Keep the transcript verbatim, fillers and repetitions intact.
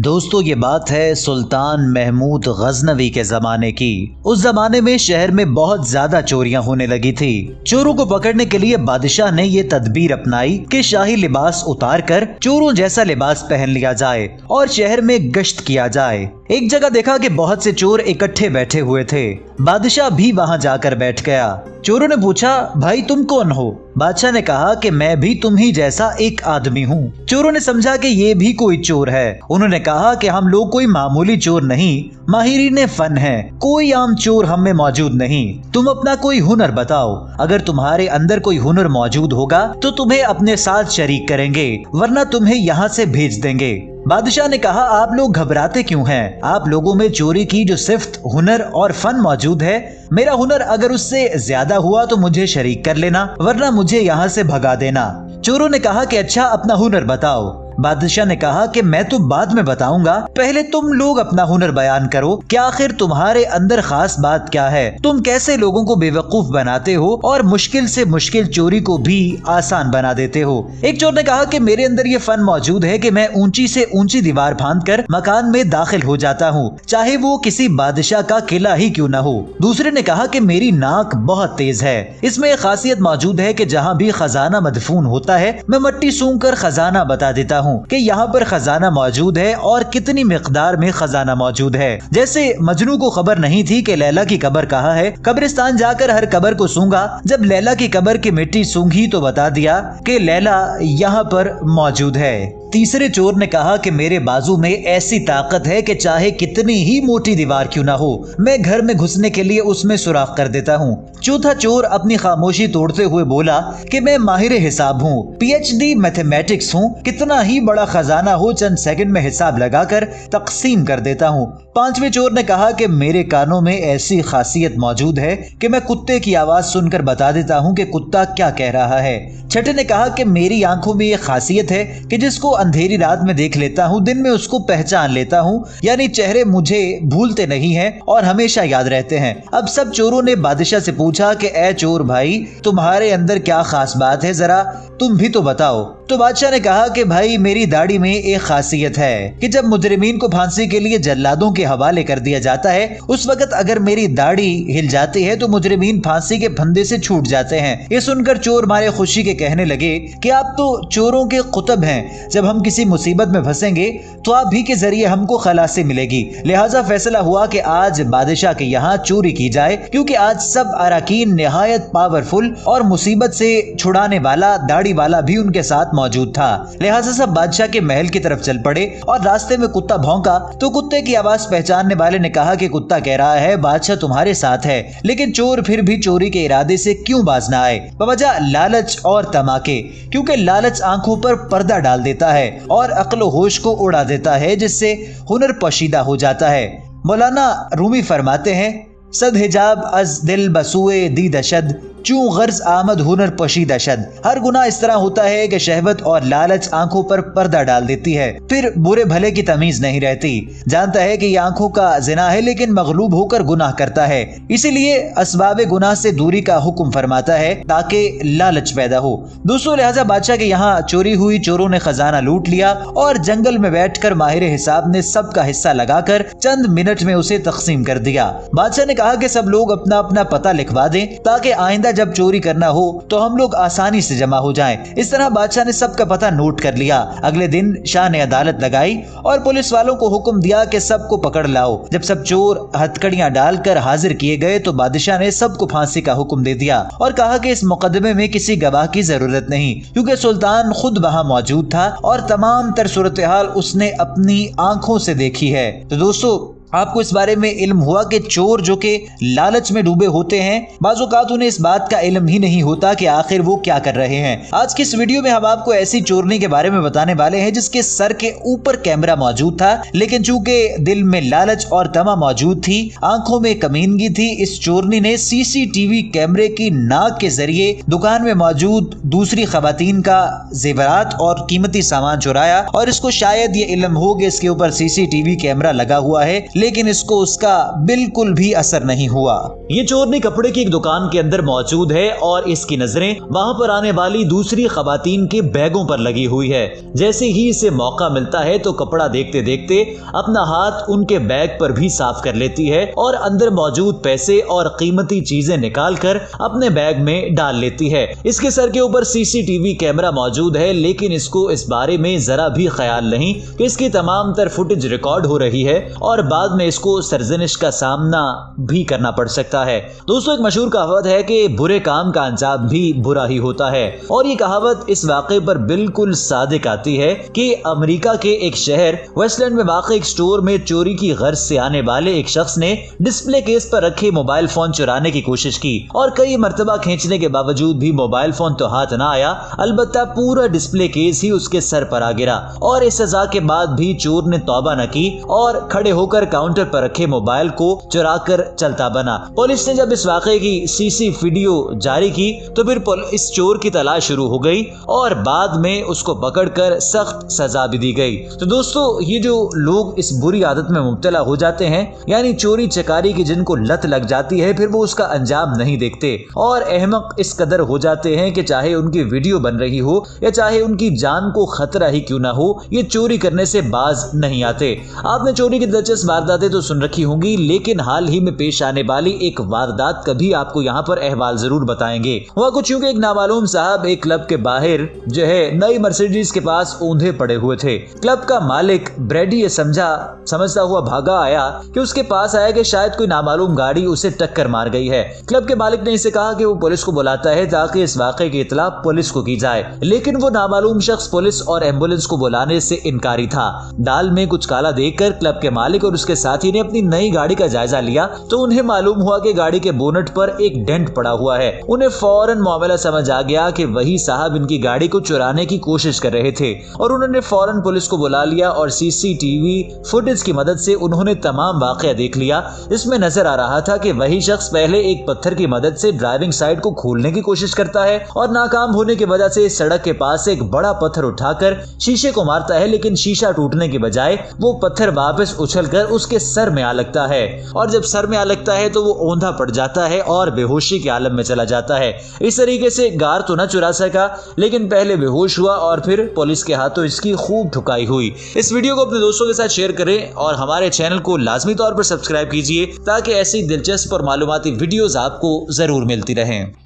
दोस्तों ये बात है सुल्तान महमूद गजनवी के ज़माने की। उस ज़माने में शहर में बहुत ज़्यादा चोरियां होने लगी थी। चोरों को पकड़ने के लिए बादशाह ने ये तदबीर अपनाई कि शाही लिबास उतारकर चोरों जैसा लिबास पहन लिया जाए और शहर में गश्त किया जाए। एक जगह देखा कि बहुत से चोर इकट्ठे बैठे हुए थे। बादशाह भी वहां जाकर बैठ गया। चोरों ने पूछा, भाई तुम कौन हो? बादशाह ने कहा कि मैं भी तुम ही जैसा एक आदमी हूँ। चोरों ने समझा कि ये भी कोई चोर है। उन्होंने कहा कि हम लोग कोई मामूली चोर नहीं, माहिरीन फन हैं, कोई आम चोर हम में मौजूद नहीं। तुम अपना कोई हुनर बताओ, अगर तुम्हारे अंदर कोई हुनर मौजूद होगा तो तुम्हें अपने साथ शरीक करेंगे, वरना तुम्हें यहाँ से भेज देंगे। बादशाह ने कहा, आप लोग घबराते क्यों हैं? आप लोगों में चोरी की जो सिफ्त, हुनर और फन मौजूद है, मेरा हुनर अगर उससे ज्यादा हुआ तो मुझे शरीक कर लेना, वरना मुझे यहाँ से भगा देना। चोरों ने कहा कि अच्छा अपना हुनर बताओ। बादशाह ने कहा कि मैं तो बाद में बताऊंगा, पहले तुम लोग अपना हुनर बयान करो कि आखिर तुम्हारे अंदर खास बात क्या है। तुम कैसे लोगों को बेवकूफ बनाते हो और मुश्किल से मुश्किल चोरी को भी आसान बना देते हो। एक चोर ने कहा कि मेरे अंदर ये फन मौजूद है कि मैं ऊंची से ऊंची दीवार फांद कर मकान में दाखिल हो जाता हूँ, चाहे वो किसी बादशाह का किला ही क्यों न हो। दूसरे ने कहा कि मेरी नाक बहुत तेज है, इसमें खासियत मौजूद है कि जहाँ भी खजाना मदफून होता है मैं मट्टी सूंघ कर खजाना बता देता हूँ कि यहाँ पर खजाना मौजूद है और कितनी मिकदार में खजाना मौजूद है। जैसे मजनू को खबर नहीं थी कि लैला की कबर कहाँ है, कब्रिस्तान जाकर हर कबर को सूंघा, जब लैला की कबर की मिट्टी सूंघी तो बता दिया कि लैला यहाँ पर मौजूद है। तीसरे चोर ने कहा कि मेरे बाजू में ऐसी ताकत है कि चाहे कितनी ही मोटी दीवार क्यों ना हो, मैं घर में घुसने के लिए उसमें सुराख कर देता हूँ। चौथा चोर अपनी खामोशी तोड़ते हुए बोला कि मैं माहिर हिसाब हूँ, पीएचडी मैथमेटिक्स हूँ, कितना ही बड़ा खजाना हो चंद सेकंड में हिसाब लगाकर तकसीम कर देता हूँ। पांचवें चोर ने कहा कि मेरे कानों में ऐसी खासियत मौजूद है कि मैं कुत्ते की आवाज़ सुनकर बता देता हूँ कि कुत्ता क्या कह रहा है। छठे ने कहा कि मेरी आंखों में ये खासियत है कि जिसको अंधेरी रात में देख लेता हूँ, दिन में उसको पहचान लेता हूँ, यानी चेहरे मुझे भूलते नहीं हैं और हमेशा याद रहते हैं। अब सब चोरों ने बादशाह से पूछा कि ऐ चोर भाई, तुम्हारे अंदर क्या खास बात है, जरा तुम भी तो बताओ। तो बादशाह ने कहा कि भाई मेरी दाढ़ी में एक खासियत है कि जब मुजरिमीन को फांसी के लिए जल्लादों के हवाले कर दिया जाता है, उस वक्त अगर मेरी दाढ़ी हिल जाती है तो मुजरिमीन फांसी के फंदे से छूट जाते हैं। ये सुनकर चोर मारे खुशी के कहने लगे कि आप तो चोरों के कुतब हैं, जब हम किसी मुसीबत में फंसेंगे तो आप भी के जरिए हमको खलासी मिलेगी। लिहाजा फैसला हुआ कि आज बादशाह के यहाँ चोरी की जाए, क्योंकि आज सब अराकीन नहायत पावरफुल और मुसीबत से छुड़ाने वाला दाढ़ी वाला भी उनके साथ मौजूद था। लिहाजा सब बादशाह के महल की तरफ चल पड़े और रास्ते में कुत्ता भौंका तो कुत्ते की आवाज पहचानने वाले ने कहा कि कुत्ता कह रहा है बादशाह तुम्हारे साथ है। लेकिन चोर फिर भी चोरी के इरादे से क्यों बाज ना आए, बवजह लालच और तमाके, क्योंकि लालच आंखों पर पर्दा डाल देता है और अक्ल होश को उड़ा देता है, जिससे हुनर पोशीदा हो जाता है। मौलाना रूमी फरमाते हैं, सद हिजाब अज दिल बसूए दीद अशद, चूं गर्ज आमद हुनर पोशीदा शद। हर गुनाह इस तरह होता है कि शहवत और लालच आंखों पर पर्दा डाल देती है, फिर बुरे भले की तमीज नहीं रहती। जानता है कि ये आंखों का जिना है, लेकिन मगलूब होकर गुनाह करता है। इसीलिए असबाबे गुनाह से दूरी का हुक्म फरमाता है ताकि लालच पैदा हो। दोस्तों लिहाजा बादशाह के यहाँ चोरी हुई, चोरों ने खजाना लूट लिया और जंगल में बैठ कर माहिर हिसाब ने सबका हिस्सा लगा कर चंद मिनट में उसे तकसीम कर दिया। बादशाह ने कहा कि सब लोग अपना अपना पता लिखवा दें ताकि आइंदा जब चोरी करना हो तो हम लोग आसानी से जमा हो जाएं। इस तरह बादशाह ने सबका पता नोट कर लिया। अगले दिन शाह ने अदालत लगाई और पुलिस वालों को हुक्म दिया कि सबको पकड़ लाओ। जब सब चोर हथकड़ियां डालकर हाजिर किए गए तो बादशाह ने सबको फांसी का हुक्म दे दिया और कहा कि इस मुकदमे में किसी गवाह की जरूरत नहीं, क्योंकि सुल्तान खुद वहाँ मौजूद था और तमाम तर सूरत हाल उसने अपनी आंखों से देखी है। तो दोस्तों आपको इस बारे में इल्म हुआ कि चोर जो के लालच में डूबे होते हैं, बाज़ोकात उन्हें इस बात का इल्म ही नहीं होता कि आखिर वो क्या कर रहे हैं। आज की इस वीडियो में हम आपको ऐसी चोरनी के बारे में बताने वाले हैं जिसके सर के ऊपर कैमरा मौजूद था, लेकिन चूंकि दिल में लालच और तमा मौजूद थी, आंखों में कमीनगी थी, इस चोरनी ने सीसीटीवी कैमरे की नाक के जरिए दुकान में मौजूद दूसरी खवातीन का जेवरात और कीमती सामान चुराया। और इसको शायद ये इल्म हो कि इसके ऊपर सीसीटीवी कैमरा लगा हुआ है, लेकिन इसको उसका बिल्कुल भी असर नहीं हुआ। ये चोरनी कपड़े की एक दुकान के अंदर मौजूद है और इसकी नजरें वहाँ पर आने वाली दूसरी खवातीन के बैगों पर लगी हुई है। जैसे ही इसे मौका मिलता है तो कपड़ा देखते देखते अपना हाथ उनके बैग पर भी साफ कर लेती है और अंदर मौजूद पैसे और कीमती चीजें निकाल कर अपने बैग में डाल लेती है। इसके सर के ऊपर सीसीटीवी कैमरा मौजूद है लेकिन इसको इस बारे में जरा भी ख्याल नहीं कि इसकी तमाम तर फुटेज रिकॉर्ड हो रही है और बाद में इसको सरजनिश का सामना भी करना पड़ सकता है। दोस्तों, एक मशहूर कहावत है कि बुरे काम का अंजाम भी बुरा ही होता है और ये कहावत इस वाक़े पर बिल्कुल सादिक आती है कि अमेरिका के एक शहर वेस्टलैंड में वाक़े एक स्टोर में चोरी की गर्ज से आने वाले एक शख्स ने डिस्प्ले केस पर रखे मोबाइल फोन चुराने की कोशिश की और कई मरतबा खींचने के बावजूद भी मोबाइल फोन तो हाथ ना आया, अलबत्ता पूरा डिस्प्ले केस ही उसके सर पर आ गिरा। और इस सजा के बाद भी चोर ने तौबा न की और खड़े होकर काउंटर पर रखे मोबाइल को चुरा कर चलता बना। पुलिस ने जब इस वाक़े की सीसी वीडियो जारी की तो फिर इस चोर की तलाश शुरू हो गई और बाद में उसको पकड़कर सख्त सजा भी दी गई। तो दोस्तों, ये जो लोग इस बुरी आदत में मुब्तला हो जाते हैं, यानी चोरी चकारी की जिनको लत लग जाती है, फिर वो उसका अंजाम नहीं देखते और अहमक इस कदर हो जाते हैं कि चाहे उनकी वीडियो बन रही हो या चाहे उनकी जान को खतरा ही क्यों ना हो, ये चोरी करने से बाज नहीं आते। आपने चोरी की दिलचस्प वारदातें तो सुन रखी होंगी, लेकिन हाल ही में पेश आने वाली एक वारदात का भी आपको यहाँ पर अहवाल जरूर बताएंगे। वह कुछ यूं कि एक नामालूम साहब एक क्लब के बाहर जो है नई मर्सिडीज के पास ऊंधे पड़े हुए थे। क्लब का मालिक ब्रेडी ये समझा समझता हुआ भागा आया कि उसके पास आया कि शायद कोई नामालूम गाड़ी उसे टक्कर मार गई है। क्लब के मालिक ने इसे कहा कि वो पुलिस को बुलाता है ताकि इस वाक़े की इतला पुलिस को की जाए, लेकिन वो नामालूम शख्स पुलिस और एम्बुलेंस को बुलाने से इनकारी था। दाल में कुछ काला देखकर क्लब के मालिक और उसके साथी ने अपनी नई गाड़ी का जायजा लिया तो उन्हें मालूम हुआ कि गाड़ी के बोनट पर एक डेंट पड़ा हुआ है। उन्हें फौरन मामला समझ आ गया कि वही साहब इनकी गाड़ी को चुराने की कोशिश कर रहे थे और उन्होंने फौरन पुलिस को बुला लिया और सीसीटीवी फुटेज की मदद से उन्होंने तमाम वाकया देख लिया। इसमें नजर आ रहा था कि वही शख्स पहले एक पत्थर की मदद से ड्राइविंग साइड को खोलने की कोशिश करता है और नाकाम होने की वजह से सड़क के पास एक बड़ा पत्थर उठाकर शीशे को मारता है, लेकिन शीशा टूटने के बजाय वो पत्थर वापस उछलकर उसके सर में आ लगता है और जब सर में आ लगता है तो वो ओंधा पड़ जाता है और बेहोशी के आलम में चला जाता है। इस तरीके से गार तो न चुरा सका, लेकिन पहले बेहोश हुआ और फिर पुलिस के हाथों इसकी खूब ठुकाई हुई। इस वीडियो को अपने दोस्तों के साथ शेयर करें और हमारे चैनल को लाजमी तौर पर सब्सक्राइब कीजिए ताकि ऐसी दिलचस्प और मालूमाती वीडियोज आपको जरूर मिलती रहें।